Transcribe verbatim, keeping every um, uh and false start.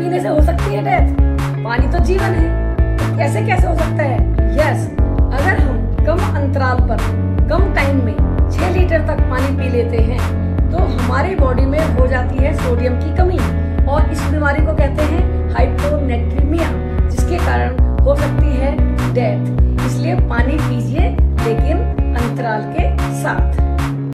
पीने से हो सकती है डेथ। पानी तो जीवन है, तो कैसे कैसे हो सकता है? यस, अगर हम कम अंतराल पर कम टाइम में छह लीटर तक पानी पी लेते हैं तो हमारी बॉडी में हो जाती है सोडियम की कमी, और इस बीमारी को कहते हैं हाइपोनेट्रिमिया, जिसके कारण हो सकती है डेथ। इसलिए पानी पीजिए, लेकिन अंतराल के साथ।